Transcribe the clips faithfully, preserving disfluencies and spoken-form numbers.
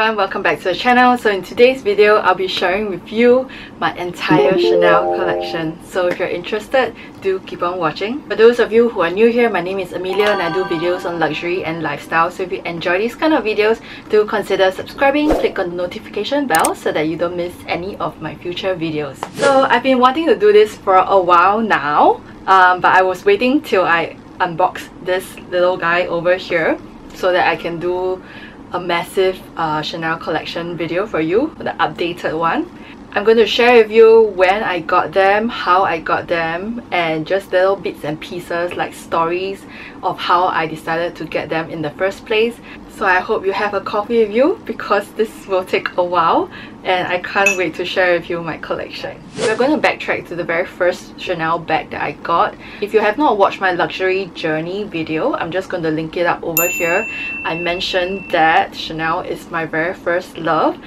everyone, welcome back to the channel. So in today's video, I'll be sharing with you my entire Chanel collection. So if you're interested, do keep on watching. For those of you who are new here, my name is Amelia and I do videos on luxury and lifestyle. So if you enjoy these kind of videos, do consider subscribing, click on the notification bell so that you don't miss any of my future videos. So I've been wanting to do this for a while now, um, but I was waiting till I unbox this little guy over here so that I can do a massive uh, Chanel collection video for you, the updated one. I'm going to share with you when I got them, how I got them, and just little bits and pieces like stories of how I decided to get them in the first place. So I hope you have a coffee with you because this will take a while and I can't wait to share with you my collection. We're going to backtrack to the very first Chanel bag that I got. If you have not watched my luxury journey video, I'm just going to link it up over here. I mentioned that Chanel is my very first love.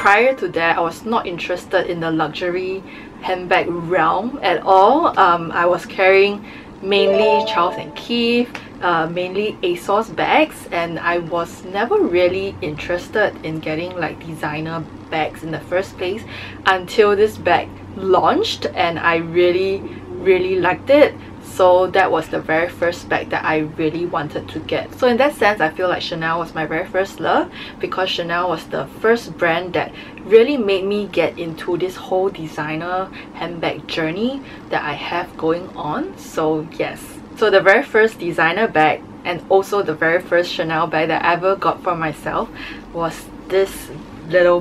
Prior to that, I was not interested in the luxury handbag realm at all. Um, I was carrying mainly Charles and Keith, uh, mainly ASOS bags, and I was never really interested in getting like designer bags in the first place until this bag launched, and I really, really liked it. So that was the very first bag that I really wanted to get. So in that sense, I feel like Chanel was my very first love because Chanel was the first brand that really made me get into this whole designer handbag journey that I have going on. So yes. So the very first designer bag and also the very first Chanel bag that I ever got for myself was this little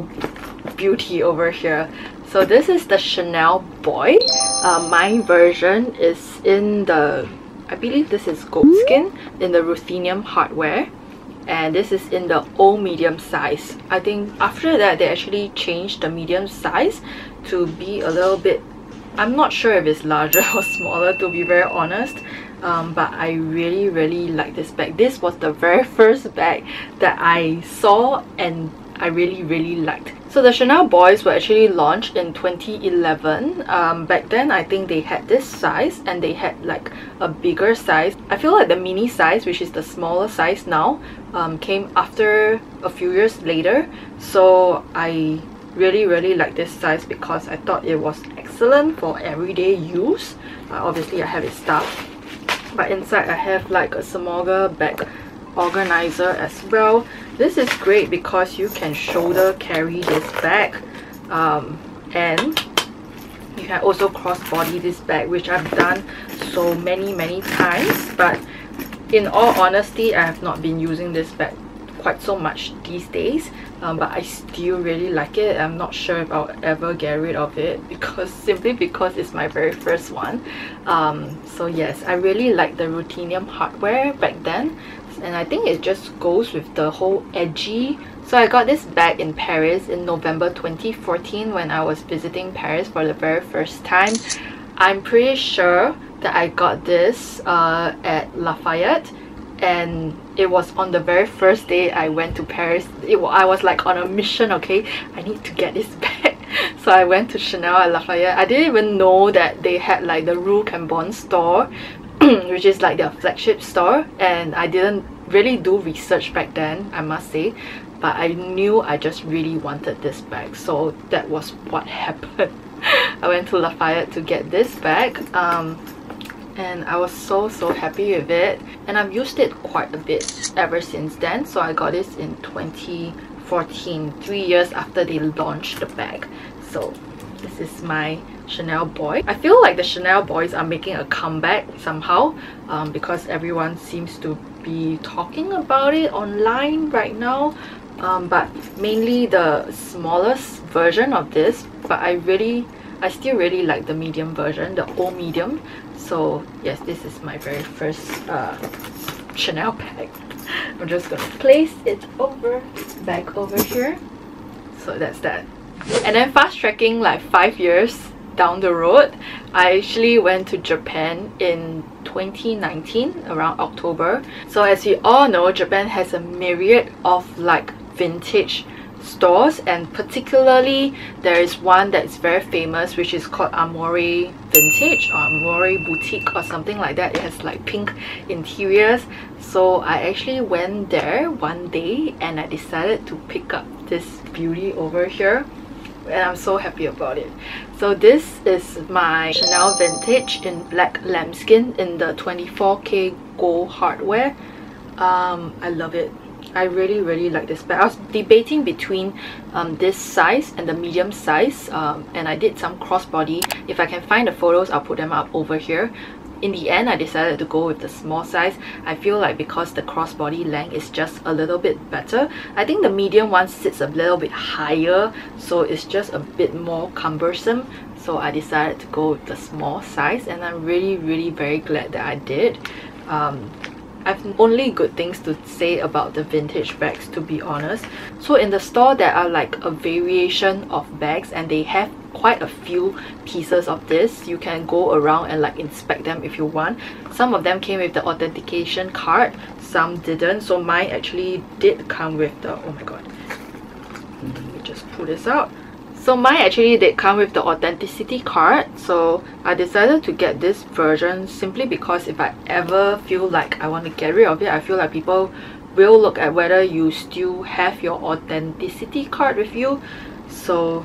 beauty over here. So this is the Chanel Boy. Uh, my version is in the, I believe this is goatskin in the ruthenium hardware, and this is in the old medium size. I think after that they actually changed the medium size to be a little bit, I'm not sure if it's larger or smaller to be very honest, um, but I really really like this bag. This was the very first bag that I saw and I really really liked. So the Chanel Boys were actually launched in twenty eleven. Um, back then, I think they had this size and they had like a bigger size. I feel like the mini size, which is the smaller size now, um, came after a few years later. So I really really like this size because I thought it was excellent for everyday use. Uh, obviously, I have it stuffed, but inside I have like a Samorga bag organizer as well. This is great because you can shoulder carry this bag, um, and you can also cross-body this bag, which I've done so many many times, but in all honesty I have not been using this bag quite so much these days, um, but I still really like it. I'm not sure if I'll ever get rid of it because simply because it's my very first one. Um, so yes, I really like the ruthenium hardware back then, and I think it just goes with the whole edgy. So I got this bag in Paris in November twenty fourteen when I was visiting Paris for the very first time. I'm pretty sure that I got this uh, at Lafayette, and it was on the very first day I went to Paris. It, I was like on a mission, okay, I need to get this bag. So I went to Chanel at Lafayette. I didn't even know that they had like the Rue Cambon store, which is like their flagship store, and I didn't really do research back then, I must say, but I knew I just really wanted this bag, so that was what happened. I went to Lafayette to get this bag, um, and I was so so happy with it, and I've used it quite a bit ever since then. So I got this in twenty fourteen, three years after they launched the bag. So this is my Chanel Boy. I feel like the Chanel Boys are making a comeback somehow, um, because everyone seems to be talking about it online right now, um, but mainly the smallest version of this, but I really, I still really like the medium version, the old medium. So yes, this is my very first uh, Chanel bag. I'm just gonna place it over back over here. So that's that. And then fast tracking like five years down the road, I actually went to Japan in twenty nineteen around October. So as you all know, Japan has a myriad of like vintage stores, and particularly there is one that's very famous which is called Amore Vintage or Amore Boutique or something like that. It has like pink interiors. So I actually went there one day and I decided to pick up this beauty over here, and I'm so happy about it. So this is my Chanel Vintage in black lambskin in the twenty-four K gold hardware. um I love it. I really really like this bag. I was debating between um this size and the medium size, um and I did some crossbody. If I can find the photos, I'll put them up over here. In the end, I decided to go with the small size. I feel like because the crossbody length is just a little bit better. I think the medium one sits a little bit higher, so it's just a bit more cumbersome. So I decided to go with the small size, and I'm really really very glad that I did. Um, I've only good things to say about the vintage bags, to be honest. So in the store, there are like a variation of bags, and they have quite a few pieces of this. You can go around and like inspect them if you want. Some of them came with the authentication card, some didn't. So mine actually did come with the, oh my god, let me just pull this out. So mine actually did come with the authenticity card. So I decided to get this version simply because if I ever feel like I want to get rid of it, I feel like people will look at whether you still have your authenticity card with you. So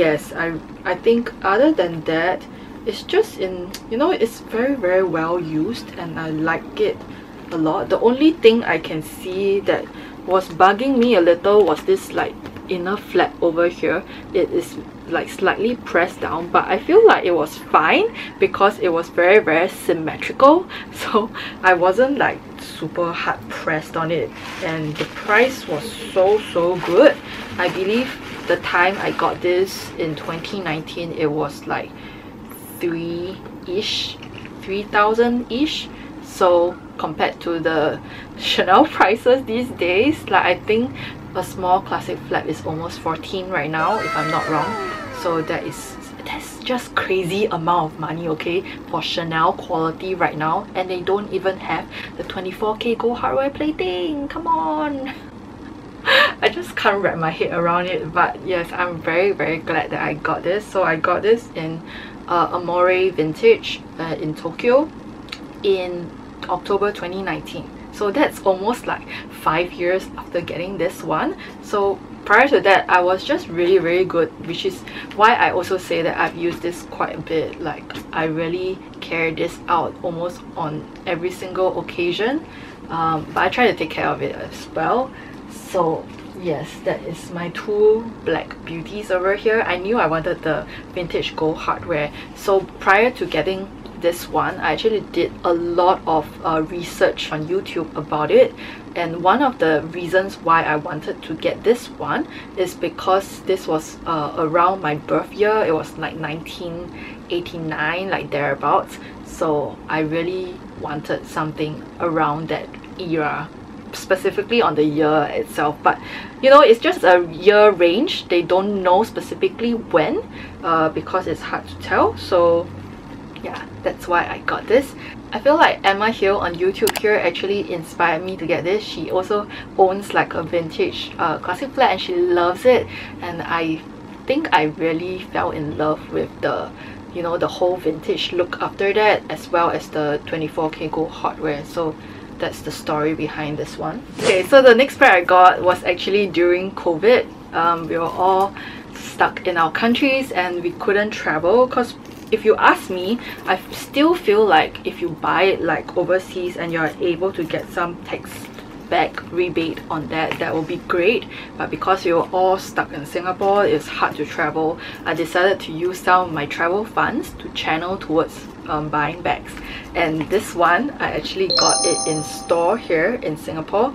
yes, I I think other than that, it's just in, you know, it's very very well used, and I like it a lot. The only thing I can see that was bugging me a little was this like inner flap over here. It is like slightly pressed down, but I feel like it was fine because it was very very symmetrical, so I wasn't like super hard pressed on it. And the price was so so good. I believe the time I got this in twenty nineteen, it was like three-ish, three thousand-ish. So compared to the Chanel prices these days, like I think a small classic flap is almost fourteen right now, if I'm not wrong. So that is, that's just crazy amount of money, okay, for Chanel quality right now. And they don't even have the twenty-four K gold hardware plating. Come on. I just can't wrap my head around it. But yes, I'm very very glad that I got this. So I got this in uh, Amore Vintage uh, in Tokyo in October twenty nineteen. So that's almost like five years after getting this one. So prior to that, I was just really really good, which is why I also say that I've used this quite a bit. Like I really carry this out almost on every single occasion, um, but I try to take care of it as well. So yes, that is my two black beauties over here. I knew I wanted the vintage gold hardware, so prior to getting this one, I actually did a lot of uh, research on YouTube about it. And one of the reasons why I wanted to get this one is because this was uh, around my birth year. It was like nineteen eighty-nine, like thereabouts. So I really wanted something around that era, specifically on the year itself. But you know, it's just a year range. They don't know specifically when, uh, because it's hard to tell. So yeah, that's why I got this. I feel like Emma Hill on YouTube here actually inspired me to get this. She also owns like a vintage uh, classic flat, and she loves it. And I think I really fell in love with the, you know, the whole vintage look after that, as well as the twenty-four K gold hardware. So that's the story behind this one. Okay, so the next pair I got was actually during COVID. Um, we were all stuck in our countries and we couldn't travel, because if you ask me, I still feel like if you buy it like overseas and you're able to get some tax back rebate on that, that would be great. But because we were all stuck in Singapore, it's hard to travel. I decided to use some of my travel funds to channel towards um, buying bags. And this one, I actually got it in store here in Singapore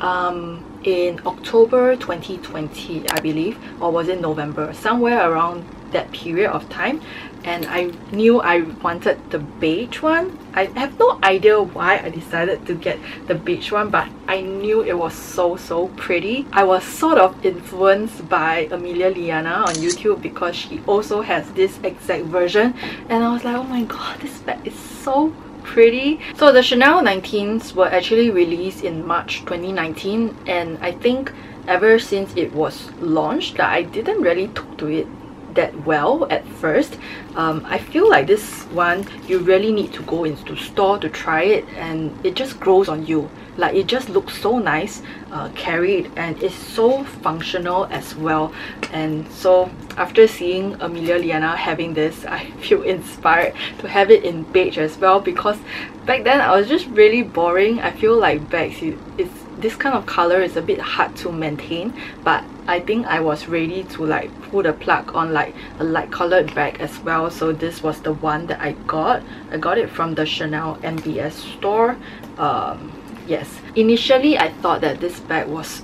um, in October twenty twenty, I believe, or was it November? Somewhere around that period of time. And I knew I wanted the beige one. I have no idea why I decided to get the beige one, but I knew it was so so pretty. I was sort of influenced by Amelia Liana on YouTube, because she also has this exact version, and I was like, oh my god, this bag is so pretty. So the Chanel nineteens were actually released in March twenty nineteen, and I think ever since it was launched, I didn't really talk to it that well at first. um, I feel like this one, you really need to go into store to try it, and it just grows on you. Like, it just looks so nice uh, carried, and it's so functional as well. And so after seeing Amelia Liana having this, I feel inspired to have it in beige as well, because back then I was just really boring. I feel like bags, it's this kind of color is a bit hard to maintain, but I think I was ready to like pull the plug on like a light colored bag as well. So this was the one that I got. I got it from the Chanel M B S store. Um, yes, initially I thought that this bag was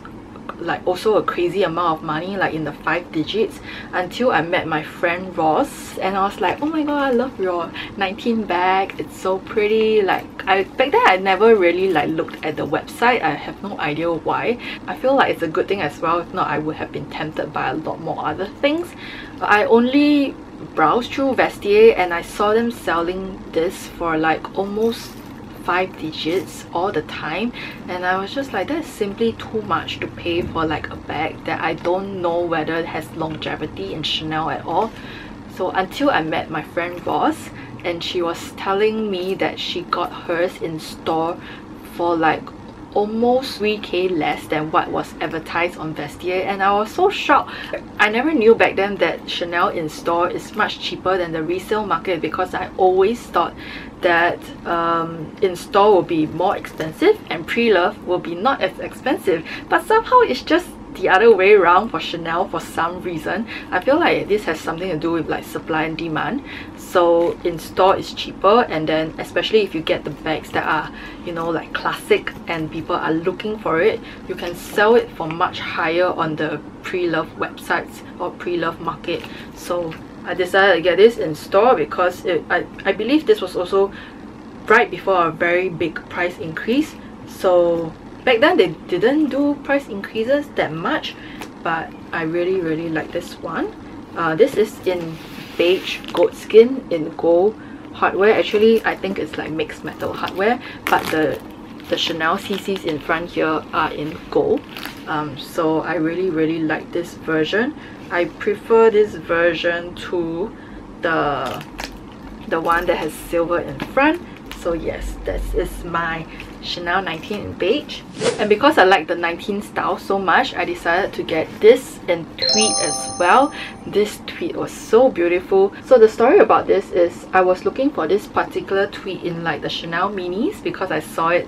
like also a crazy amount of money, like in the five digits, until I met my friend Ross, and I was like, oh my god, I love your nineteen bag, it's so pretty. Like, I back then I never really like looked at the website. I have no idea why. I feel like it's a good thing as well, if not I would have been tempted by a lot more other things. I only browsed through Vestiaire and I saw them selling this for like almost five digits all the time, and I was just like, that's simply too much to pay for like a bag that I don't know whether it has longevity in Chanel at all. So until I met my friend Ross, and she was telling me that she got hers in store for like almost three K less than what was advertised on Vestiaire, and I was so shocked. I never knew back then that Chanel in store is much cheaper than the resale market, because I always thought that um, in store will be more expensive and pre-love will be not as expensive, but somehow it's just the other way around for Chanel for some reason. I feel like this has something to do with like supply and demand. So in store is cheaper, and then especially if you get the bags that are, you know, like classic and people are looking for it, you can sell it for much higher on the pre-love websites or pre-love market. So I decided to get this in store because it, I, I believe this was also right before a very big price increase. So back then they didn't do price increases that much, but I really really like this one. Uh, this is in beige goatskin in gold hardware. Actually I think it's like mixed metal hardware, but the the Chanel C Cs in front here are in gold. Um, so I really really like this version. I prefer this version to the the one that has silver in front. So yes, this is my Chanel nineteen in beige, and because I like the nineteen style so much, I decided to get this in tweed as well. This tweed was so beautiful. So the story about this is, I was looking for this particular tweed in like the Chanel minis because I saw it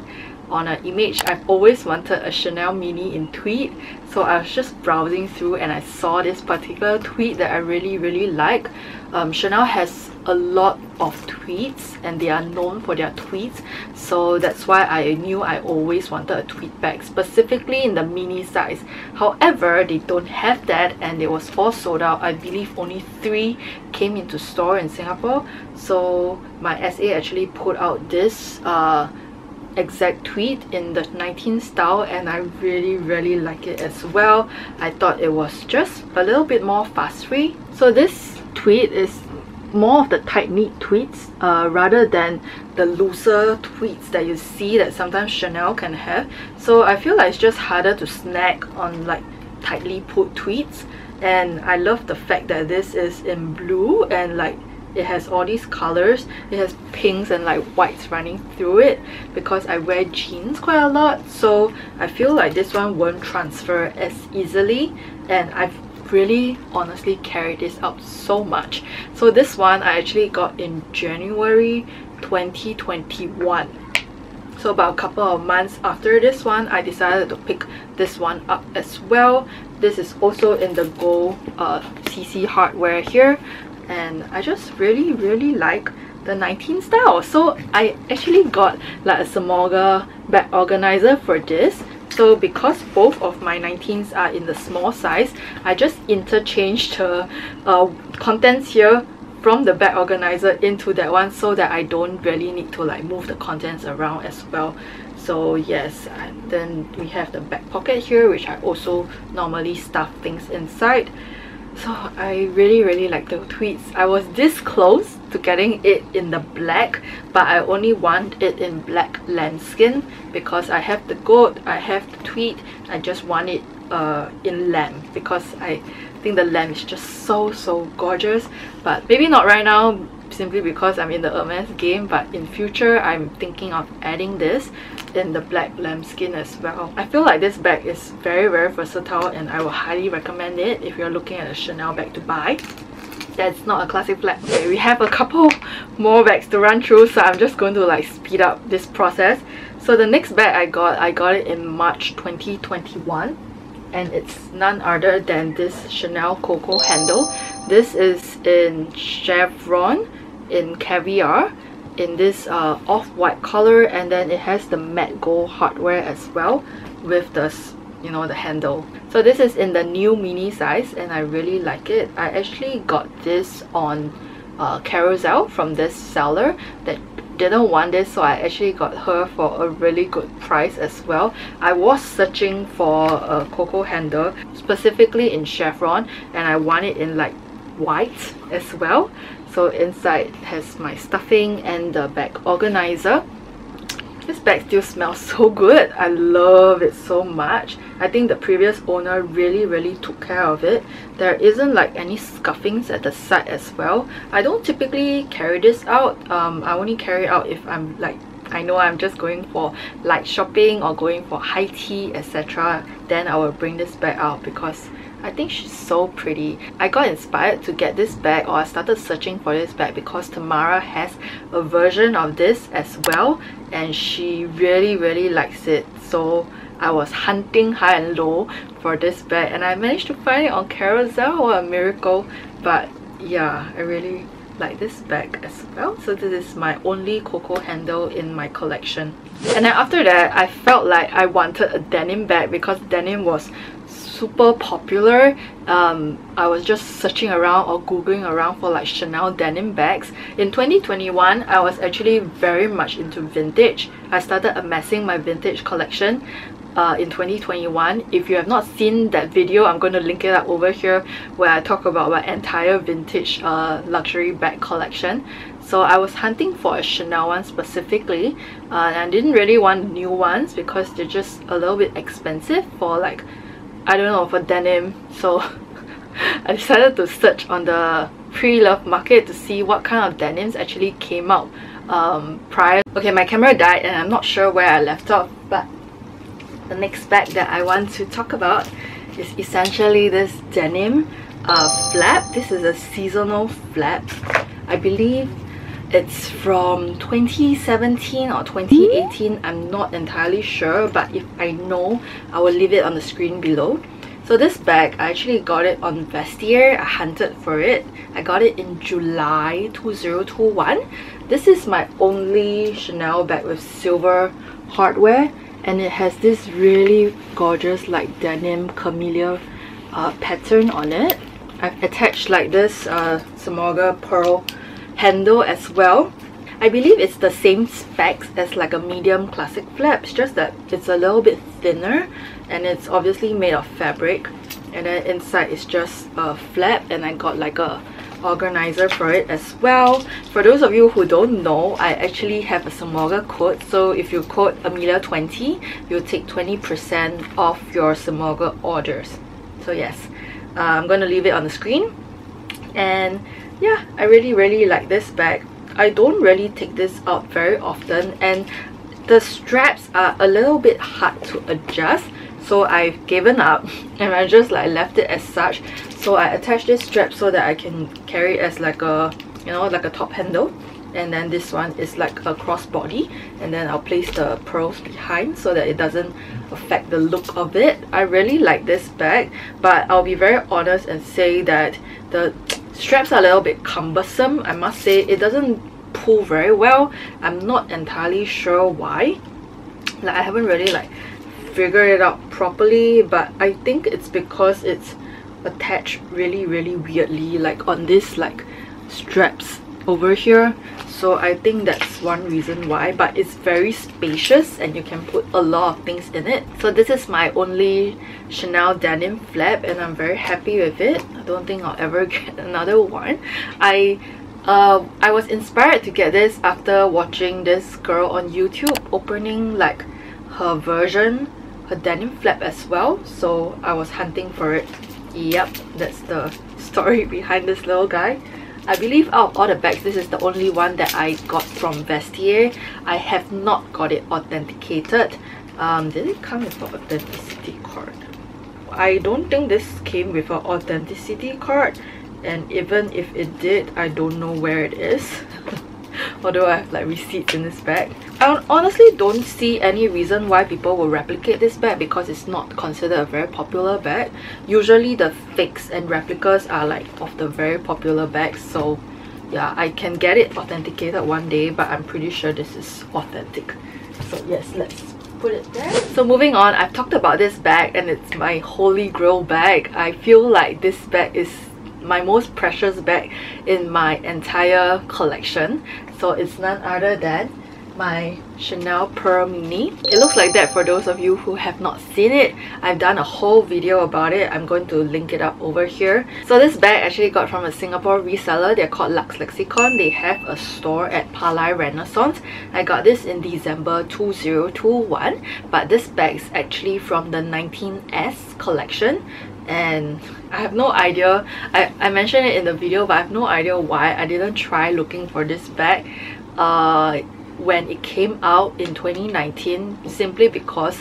on an image. I've always wanted a Chanel mini in tweed, so I was just browsing through and I saw this particular tweed that I really really like. um, Chanel has a lot of tweeds and they are known for their tweeds, so that's why I knew I always wanted a tweed bag, specifically in the mini size. However, they don't have that and it was all sold out. I believe only three came into store in Singapore, so my S A actually put out this uh, exact tweed in the nineteen style, and I really really like it as well. I thought it was just a little bit more fussy. So this tweed is more of the tight knit tweeds uh, rather than the looser tweeds that you see that sometimes Chanel can have. So I feel like it's just harder to snag on like tightly pulled tweeds, and I love the fact that this is in blue and like it has all these colors. It has pinks and like whites running through it, because I wear jeans quite a lot, so I feel like this one won't transfer as easily, and I've really honestly carried this out so much. So this one I actually got in January twenty twenty-one, so about a couple of months after this one I decided to pick this one up as well. This is also in the gold uh, C C hardware here, and I just really really like the nineteen style. So I actually got like a Samorga bag organizer for this. So because both of my nineteens are in the small size, I just interchanged the uh, contents here from the bag organizer into that one, so that I don't really need to like move the contents around as well. So yes, and then we have the back pocket here, which I also normally stuff things inside. So I really really like the tweeds. I was this close to getting it in the black, but I only want it in black lambskin because I have the gold, I have the tweed, I just want it uh, in lamb because I I think the lamp is just so, so gorgeous. But maybe not right now, simply because I'm in the Hermes game, but in future I'm thinking of adding this in the black lambskin as well. I feel like this bag is very, very versatile, and I will highly recommend it if you're looking at a Chanel bag to buy. That's not a classic black. Okay, we have a couple more bags to run through, so I'm just going to like speed up this process. So the next bag I got, I got it in March twenty twenty-one, and it's none other than this Chanel Coco handle. This is in Chevron, in Caviar, in this uh, off-white color, and then it has the matte gold hardware as well with the, you know, the handle. So this is in the new mini size, and I really like it. I actually got this on uh, Carousel from this seller that didn't want this, so I actually got her for a really good price as well. I was searching for a Coco handle specifically in Chevron, and I want it in like white as well. So inside has my stuffing and the bag organizer. This bag still smells so good. I love it so much. I think the previous owner really, really took care of it. There isn't like any scuffings at the side as well. I don't typically carry this out. Um, I only carry it out if I'm like, I know I'm just going for light shopping or going for high tea, et cetera. Then I will bring this bag out because I think she's so pretty. I got inspired to get this bag, or I started searching for this bag because Tamara has a version of this as well, and she really, really likes it. So I was hunting high and low for this bag, and I managed to find it on Carousel. What a miracle. But yeah, I really like this bag as well. So this is my only Coco handle in my collection. And then after that, I felt like I wanted a denim bag because denim was super popular. um, I was just searching around or googling around for like Chanel denim bags. In twenty twenty-one, I was actually very much into vintage. I started amassing my vintage collection uh, in twenty twenty-one. If you have not seen that video, I'm going to link it up over here where I talk about my entire vintage uh, luxury bag collection. So I was hunting for a Chanel one specifically, uh, and I didn't really want new ones because they're just a little bit expensive for like, I don't know, for denim. So I decided to search on the pre-loved market to see what kind of denims actually came out um, prior. Okay, my camera died and I'm not sure where I left off, but the next bag that I want to talk about is essentially this denim uh, flap. This is a seasonal flap. I believe it's from twenty seventeen or twenty eighteen, I'm not entirely sure, but if I know, I will leave it on the screen below. So this bag, I actually got it on Vestiaire. I hunted for it. I got it in July two thousand twenty-one. This is my only Chanel bag with silver hardware, and it has this really gorgeous like denim camellia uh, pattern on it. I've attached like this uh, Samorga Pearl handle as well. I believe it's the same specs as like a medium classic flap, it's just that it's a little bit thinner, and it's obviously made of fabric, and then inside is just a flap, and I got like a organizer for it as well. For those of you who don't know, I actually have a Samorga code, so if you code Amelia twenty, you'll take twenty percent off your Samorga orders. So yes, uh, I'm gonna leave it on the screen. And yeah, I really, really like this bag. I don't really take this out very often, and the straps are a little bit hard to adjust, so I've given up and I just like left it as such. So I attached this strap so that I can carry it as like a, you know, like a top handle, and then this one is like a crossbody, and then I'll place the pearls behind so that it doesn't affect the look of it. I really like this bag, but I'll be very honest and say that the straps are a little bit cumbersome, I must say. It doesn't pull very well. I'm not entirely sure why. Like, I haven't really like figured it out properly, but I think it's because it's attached really, really weirdly, like on this like straps over here. So I think that's one reason why, but it's very spacious and you can put a lot of things in it. So this is my only Chanel denim flap, and I'm very happy with it. I don't think I'll ever get another one. I uh, I was inspired to get this after watching this girl on YouTube opening like her version, her denim flap as well. So I was hunting for it Yep, that's the story behind this little guy. I believe out of all the bags, this is the only one that I got from Vestiaire. I have not got it authenticated. Um, did it come with an authenticity card? I don't think this came with an authenticity card, and even if it did, I don't know where it is. Although I have like receipts in this bag. I honestly don't see any reason why people will replicate this bag because it's not considered a very popular bag. Usually the fakes and replicas are like of the very popular bags, so yeah, I can get it authenticated one day, but I'm pretty sure this is authentic. So yes, let's put it there. So moving on, I've talked about this bag and it's my holy grail bag. I feel like this bag is my most precious bag in my entire collection, so it's none other than my Chanel Pearl Mini. It looks like that for those of you who have not seen it. I've done a whole video about it. I'm going to link it up over here. So this bag I actually got from a Singapore reseller. They're called Lux Lexicon. They have a store at Paragon Renaissance. I got this in December two thousand twenty-one, but this bag is actually from the nineteen S collection. And I have no idea, I, I mentioned it in the video, but I have no idea why I didn't try looking for this bag uh, when it came out in twenty nineteen, simply because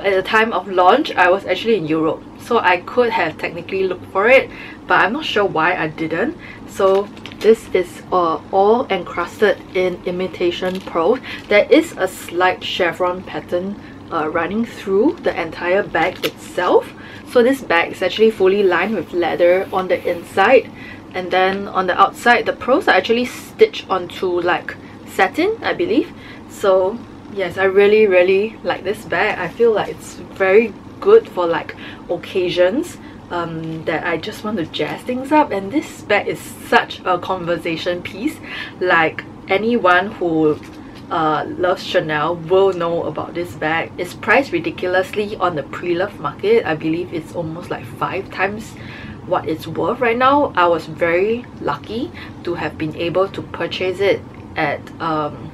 at the time of launch I was actually in Europe, so I could have technically looked for it, but I'm not sure why I didn't. So this is uh, all encrusted in imitation pearls. There is a slight chevron pattern Uh, running through the entire bag itself. So this bag is actually fully lined with leather on the inside, and then on the outside the pearls are actually stitched onto like satin, I believe. So yes, I really really like this bag. I feel like it's very good for like occasions Um, that I just want to jazz things up, and this bag is such a conversation piece. Like anyone who Uh, loves Chanel will know about this bag. It's priced ridiculously on the pre-love market. I believe it's almost like five times what it's worth right now. I was very lucky to have been able to purchase it at um,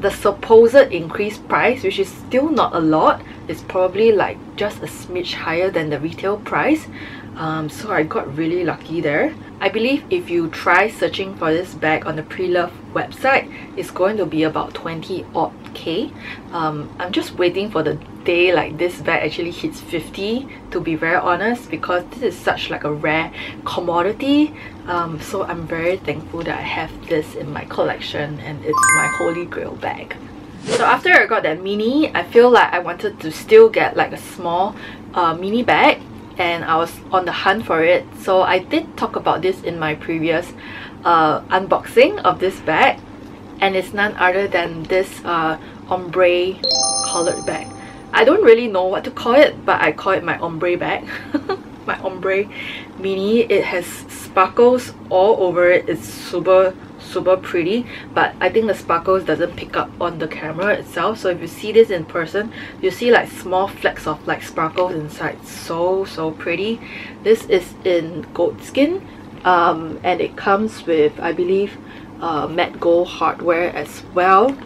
the supposed increased price, which is still not a lot. It's probably like just a smidge higher than the retail price. Um, so I got really lucky there. I believe if you try searching for this bag on the pre-love website, it's going to be about twenty odd K. Um, I'm just waiting for the day like this bag actually hits fifty, to be very honest, because this is such like a rare commodity. Um, so I'm very thankful that I have this in my collection, and it's my holy grail bag. So after I got that mini, I feel like I wanted to still get like a small uh, mini bag, and I was on the hunt for it. So I did talk about this in my previous uh, unboxing of this bag, and it's none other than this uh, ombre collared bag. I don't really know what to call it, but I call it my ombre bag. My ombre mini. It has sparkles all over it. It's super super pretty, but I think the sparkles doesn't pick up on the camera itself. So if you see this in person, you see like small flecks of like sparkles inside. So so pretty. This is in goat skin, um, and it comes with, I believe, uh, matte gold hardware as well.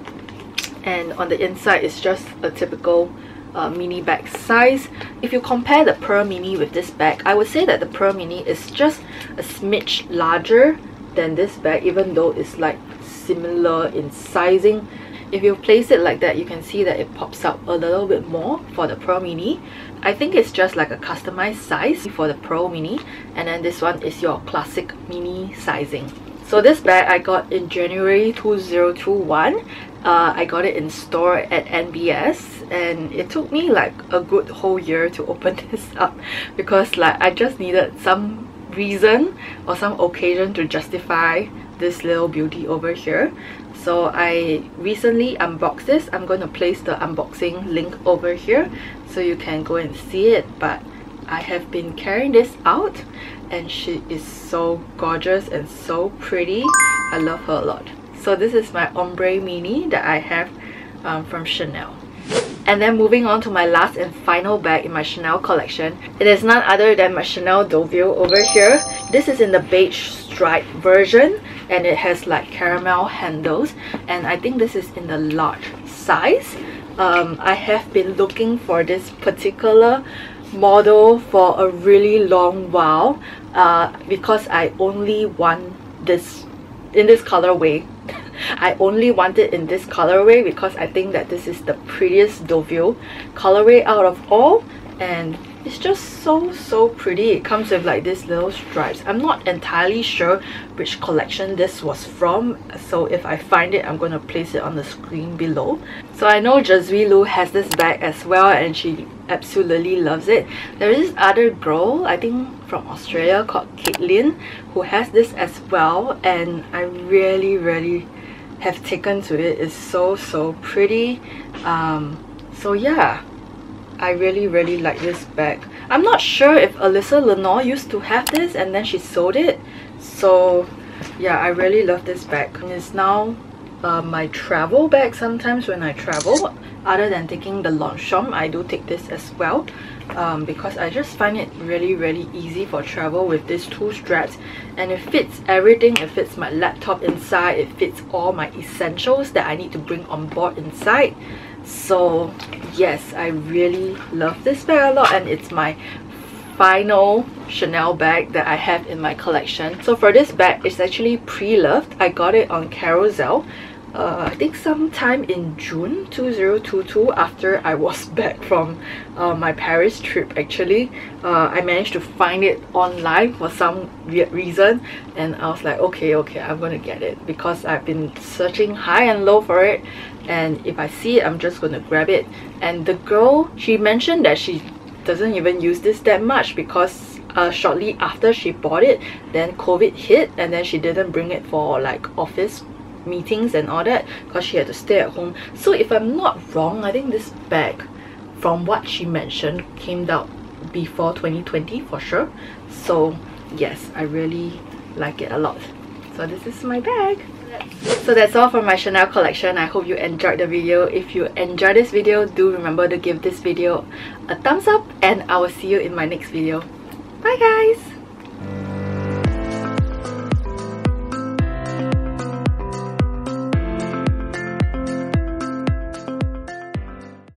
And on the inside it's just a typical Uh, mini bag size. If you compare the Pearl Mini with this bag, I would say that the Pearl Mini is just a smidge larger than this bag, even though it's like similar in sizing. If you place it like that, you can see that it pops out a little bit more for the Pearl Mini. I think it's just like a customized size for the Pearl Mini, and then this one is your classic mini sizing. So this bag I got in January two thousand twenty-one. Uh, I got it in store at N B S, and it took me like a good whole year to open this up, because like I just needed some reason or some occasion to justify this little beauty over here. So I recently unboxed this. I'm going to place the unboxing link over here so you can go and see it, but I have been carrying this out, and she is so gorgeous and so pretty. I love her a lot. So this is my ombre mini that I have um, from Chanel. And then moving on to my last and final bag in my Chanel collection. It is none other than my Chanel Deauville over here. This is in the beige striped version, and it has like caramel handles, and I think this is in the large size. Um, I have been looking for this particular model for a really long while uh, because I only want this in this colorway. I only want it in this colorway because I think that this is the prettiest Deauville colorway out of all, and it's just so so pretty. It comes with like these little stripes. I'm not entirely sure which collection this was from, so if I find it, I'm going to place it on the screen below. So I know Je Suis Lou has this bag as well, and she absolutely loves it. There is this other girl, I think from Australia, called Caitlin, who has this as well, and I really really have taken to it. It's so so pretty. Um, so yeah, I really really like this bag. I'm not sure if Alyssa Lenore used to have this and then she sold it. So yeah, I really love this bag. And it's now uh, my travel bag. Sometimes when I travel, other than taking the Longchamp, I do take this as well, um, because I just find it really really easy for travel with these two straps, and it fits everything. It fits my laptop inside, it fits all my essentials that I need to bring on board inside. So yes, I really love this bag a lot, and it's my final Chanel bag that I have in my collection. So for this bag, it's actually pre-loved. I got it on Carousel, uh, I think sometime in June two thousand twenty-two, after I was back from uh, my Paris trip actually. Uh, I managed to find it online for some weird reason, and I was like, okay okay, I'm gonna get it, because I've been searching high and low for it, and if I see it, I'm just gonna grab it. And the girl, she mentioned that she doesn't even use this that much because uh, shortly after she bought it, then COVID hit, and then she didn't bring it for like office meetings and all that because she had to stay at home. So if I'm not wrong, I think this bag, from what she mentioned, came out before twenty twenty for sure. So yes, I really like it a lot. So this is my bag. So that's all for my Chanel collection. I hope you enjoyed the video. If you enjoyed this video, do remember to give this video a thumbs up, and I will see you in my next video. Bye guys!